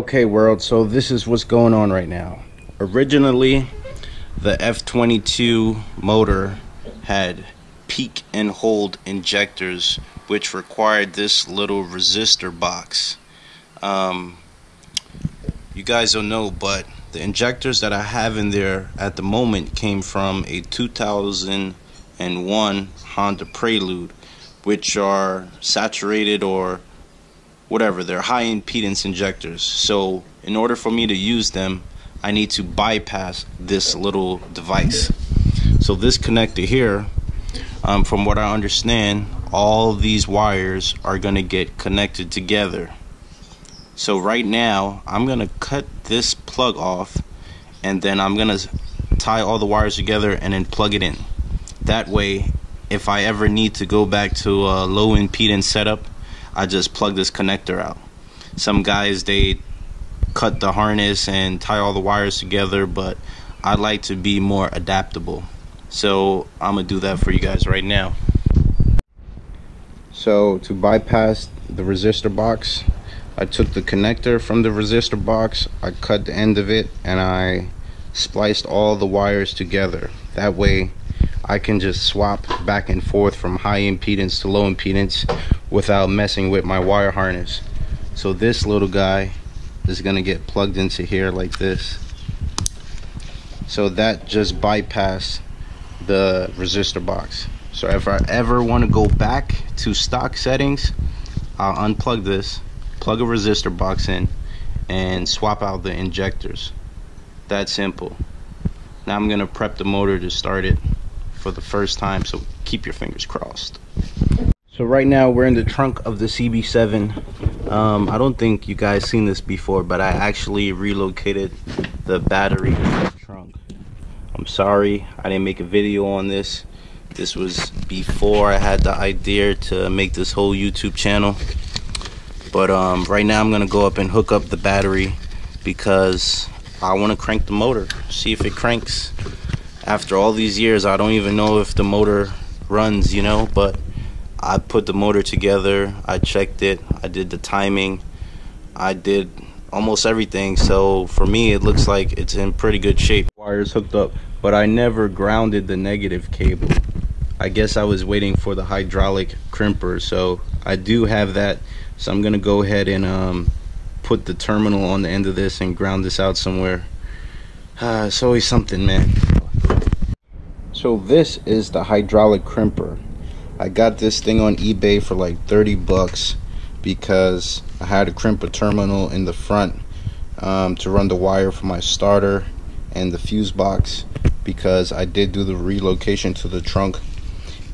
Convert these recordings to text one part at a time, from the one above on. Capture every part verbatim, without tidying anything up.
Okay world, so this is what's going on right now. Originally, the F twenty-two motor had peak and hold injectors, which required this little resistor box. Um, you guys don't know, but the injectors that I have in there at the moment came from a two thousand one Honda Prelude, which are saturated or whatever, they're high impedance injectors. So in order for me to use them, I need to bypass this little device. So this connector here, um, from what I understand, all these wires are gonna get connected together. So right now I'm gonna cut this plug off, and then I'm gonna tie all the wires together and then plug it in. That way, if I ever need to go back to a low impedance setup, I just plug this connector out. Some guys, they cut the harness and tie all the wires together, but I like to be more adaptable. So I'm gonna do that for you guys right now. So to bypass the resistor box, I took the connector from the resistor box, I cut the end of it, and I spliced all the wires together. That way I can just swap back and forth from high impedance to low impedance without messing with my wire harness. So this little guy is gonna get plugged into here like this. So that just bypassed the resistor box. So if I ever want to go back to stock settings, I'll unplug this, plug a resistor box in, and swap out the injectors. That simple. Now I'm gonna prep the motor to start it for the first time, so keep your fingers crossed. So right now we're in the trunk of the C B seven. um, I don't think you guys seen this before, but I actually relocated the battery in the trunk. I'm sorry I didn't make a video on this. This was before I had the idea to make this whole YouTube channel, but um, right now I'm gonna go up and hook up the battery because I want to crank the motor, see if it cranks. After all these years, I don't even know if the motor runs, you know, but I put the motor together, I checked it, I did the timing, I did almost everything. So for me, it looks like it's in pretty good shape. Wires hooked up, but I never grounded the negative cable. I guess I was waiting for the hydraulic crimper, so I do have that. So I'm gonna go ahead and um, put the terminal on the end of this and ground this out somewhere. Uh, it's always something, man. So this is the hydraulic crimper. I got this thing on eBay for like thirty bucks because I had a crimper terminal in the front um, to run the wire for my starter and the fuse box, because I did do the relocation to the trunk.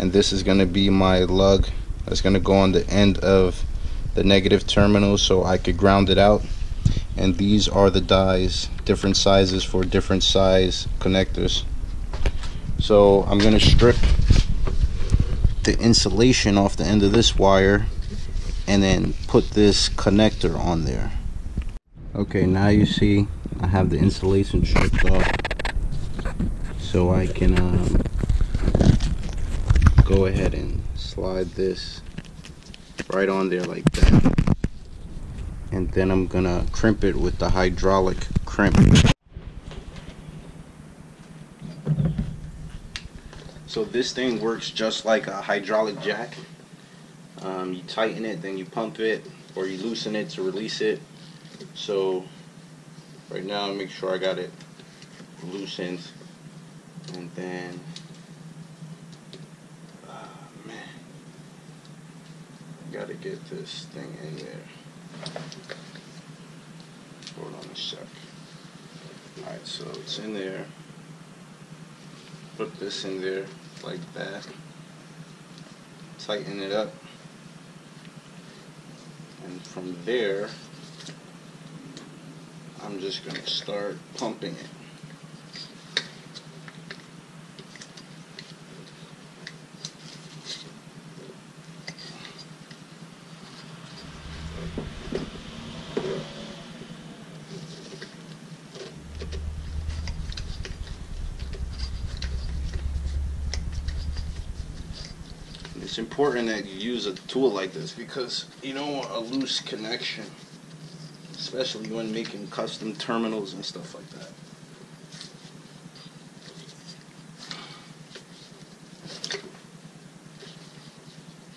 And this is gonna be my lug that's gonna go on the end of the negative terminal so I could ground it out. And these are the dies, different sizes for different size connectors. So I'm going to strip the insulation off the end of this wire and then put this connector on there. Okay, now you see I have the insulation stripped off, so I can um, go ahead and slide this right on there like that. And then I'm going to crimp it with the hydraulic crimp. So this thing works just like a hydraulic jack. Um, you tighten it, then you pump it, or you loosen it to release it. So right now, make sure I got it loosened, and then oh man, gotta get this thing in there. Hold on a sec. All right, so it's in there. Put this in there like that, tighten it up, and from there I'm just going to start pumping it. It's important that you use a tool like this because you don't want a loose connection, especially when making custom terminals and stuff like that.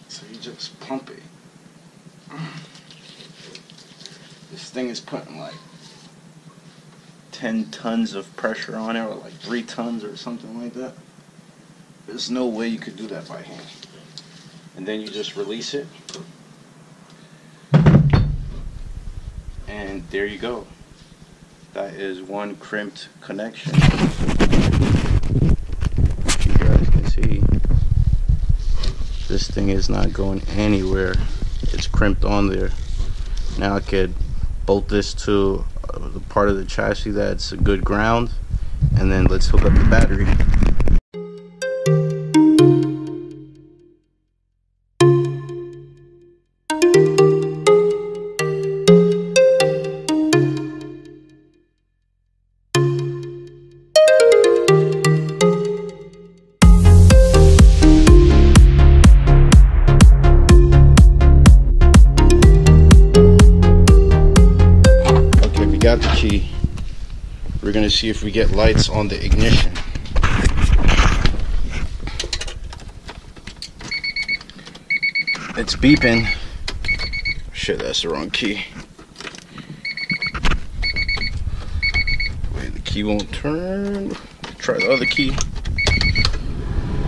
So you just pump it. This thing is putting like ten tons of pressure on it, or like three tons or something like that. There's no way you could do that by hand. And then you just release it. And there you go. That is one crimped connection. You guys can see this thing is not going anywhere. It's crimped on there. Now I could bolt this to the part of the chassis that's a good ground, and then let's hook up the battery. Got the key. We're gonna see if we get lights on the ignition. It's beeping. Shit, that's the wrong key. Wait, the key won't turn. Try the other key.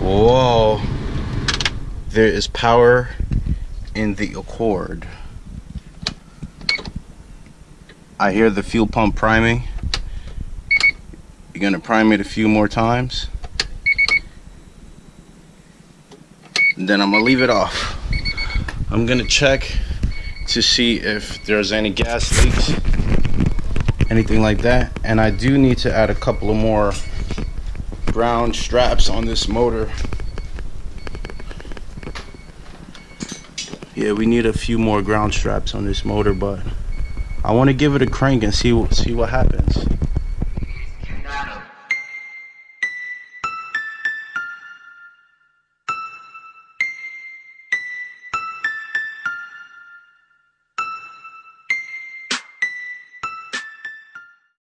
Whoa. There is power in the Accord. I hear the fuel pump priming. You're gonna prime it a few more times, and then I'm gonna leave it off. I'm gonna check to see if there's any gas leaks, anything like that. And I do need to add a couple of more brown straps on this motor. Yeah, we need a few more ground straps on this motor, but I want to give it a crank and see, see what happens.